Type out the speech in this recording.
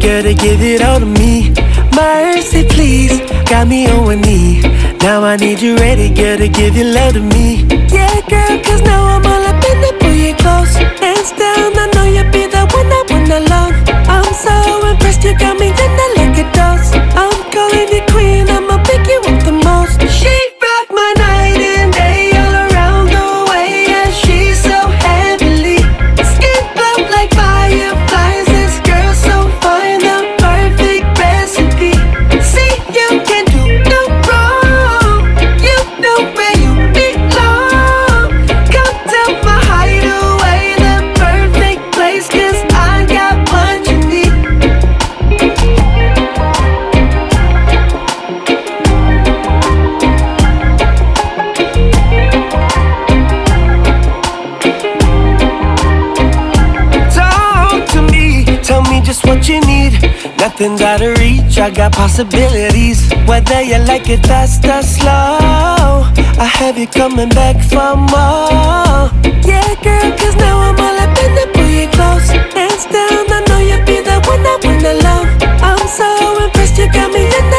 gotta give it all to me. Mercy, please, got me on one knee. Now I need you ready, gotta give your love to me. Yeah, girl, cause now I'm all up in the pull you close. Hands down, I know you'll be the one I want alone. I'm so impressed, you got me in the like a dose. I'm calling you queen, I'ma pick you up the most. She rocked my night and day all around the way, and she's so heavenly. Skin glow like fireflies, this girl so fine, the perfect recipe. See, you can do no wrong, you know where you belong. Come to my hideaway, the perfect place, cause I got what you need. Talk to me, tell me just what you need. Nothing's out of reach, I got possibilities. Whether you like it fast or slow, I have you coming back for more. Yeah, girl, cause now I'm all up in the pull you close. Hands down, I know you'll be the one I wanna love. I'm so impressed, you got me in